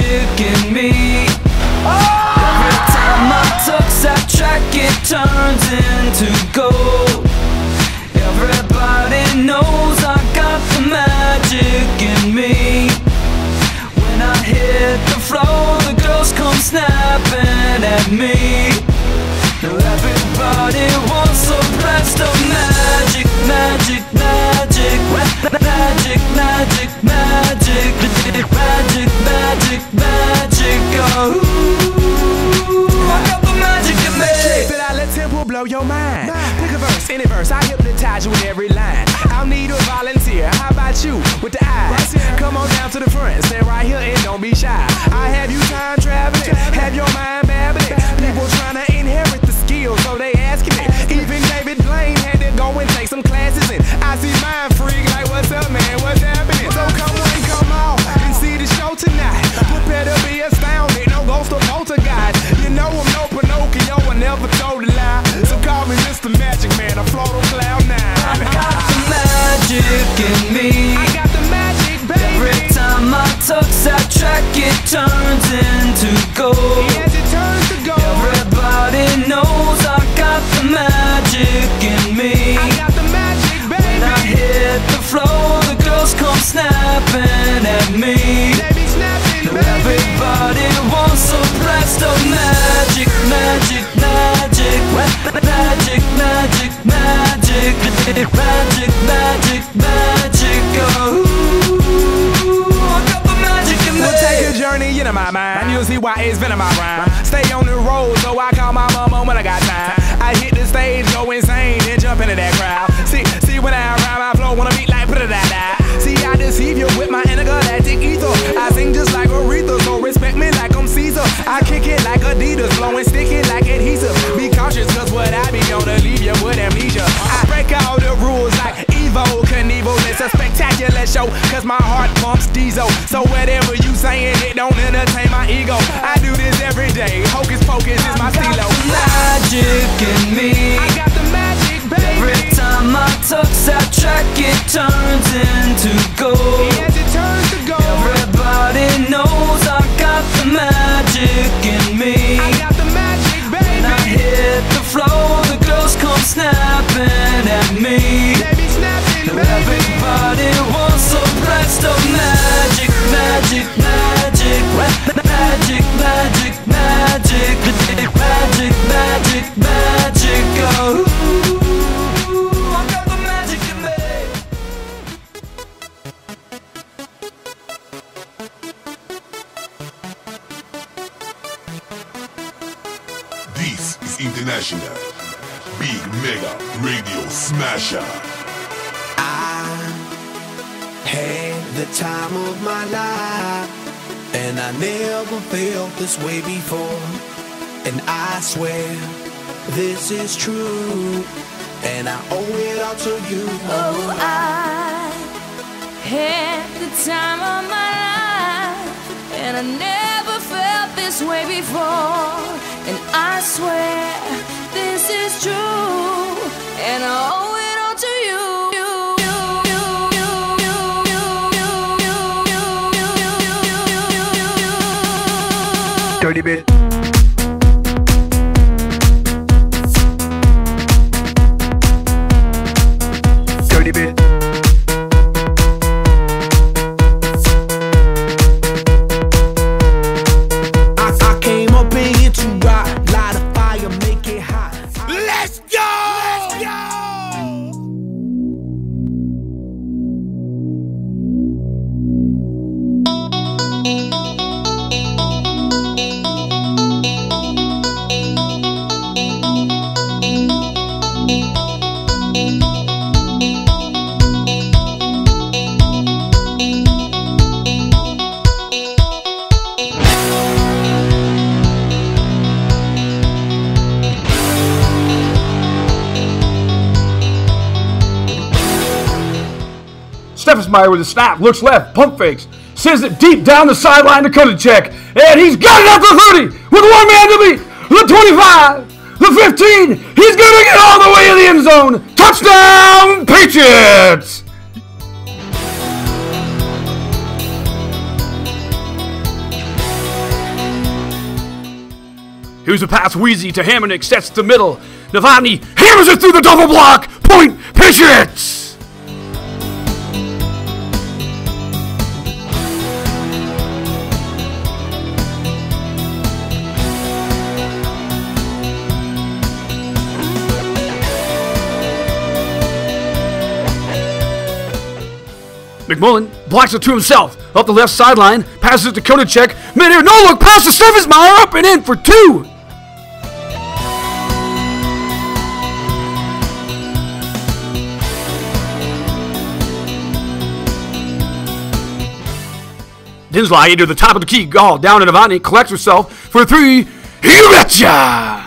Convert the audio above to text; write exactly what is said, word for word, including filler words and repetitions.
magic in me. Every time I tuck that track, it turns into gold. Everybody knows I got the magic in me. When I hit the floor, the girls come snapping at me. Now everybody wants a blast of magic, magic, magic, magic, magic, magic, magic, magic, magic, magic. Oh, I got the magic in me. That I let tempo blow your mind. Pick a verse, any verse, I hypnotize you with every line. I'll need a volunteer. How about you with the eyes? Come on down to the front, stay right here and don't be shy. I have you time traveling, have your mind babbling. People trying to inherit the skills, so they asking me. Even David Blaine had to go and take some classes in. I see mind freak like, what's up, man? What's happening? So come on, come on and see the show tonight. Prepare to be astounded, no ghost or poltergeist. You know I'm no Pinocchio, I never told a lie. So call me Mister Magic Man, I float on cloud nine. I got the magic in me. I got the magic, baby. Every time I tuck that track, it turns into gold. Yes, it turns to gold. Everybody knows I got the magic in me. I got the magic, baby. When I hit the floor, the girls come snapping at me. They be snapping, baby. Everybody wants a blast of magic, magic, magic, magic, magic, magic, magic, magic, magic, magic. Oh, I got the magic in me. We'll take a journey into my mind. You'll see why it's been in my rhyme. Stay on the road, so I call my mama when I got time. I hit the stage, go insane, then jump into that crowd. See, see when I rhyme, I flow on a beat like da-da-da-da. See, I deceive you with my intergalactic ether. I sing just like Aretha, so respect me like I'm Caesar. I kick it like Adidas, blow and stick it like adhesive. Be cautious, cause what I be gonna leave you with amnesia. I break all the rules like Evo Knievel. It's a spectacular show, cause my heart pumps diesel. So whatever you saying, it don't entertain my ego. I do this every day, hocus pocus is my stilo. Magic in me. I got the magic, baby. Every time I tuck that track, it turns into gold. Yes, it turns to gold. Everybody knows I got the magic in me. I got the magic, baby. When I hit the floor, the girls come snapping at me. They be snapping, baby. Everybody wants a blast of magic, magic, magic, magic, magic, magic, magic, magic, magic, magic. Oh. International Big Mega Radio Smasher. I had the time of my life, and I never felt this way before. And I swear this is true, and I owe it all to you. Oh, I had the time of my life, and I never felt this way before. And I swear this is true, and I owe it all to you. Dirty bit. Dirty bit. Steffensmeyer with a snap, looks left, pump fakes, sends it deep down the sideline to Kunicek, and he's got it up to thirty with one man to beat. The twenty-five, the fifteen, he's going to get all the way to the end zone. Touchdown, Patriots! Here's a pass Wheezy to Hamannik, sets the middle. Navani hammers it through the double block. Point Patriots! McMullen blocks it to himself, up the left sideline, passes it to Koticek, mid-air, no-look, pass to Servicemeyer, up and in for two! Dinsley into the top of the key, oh, down to Navani, collects herself for three, he betcha!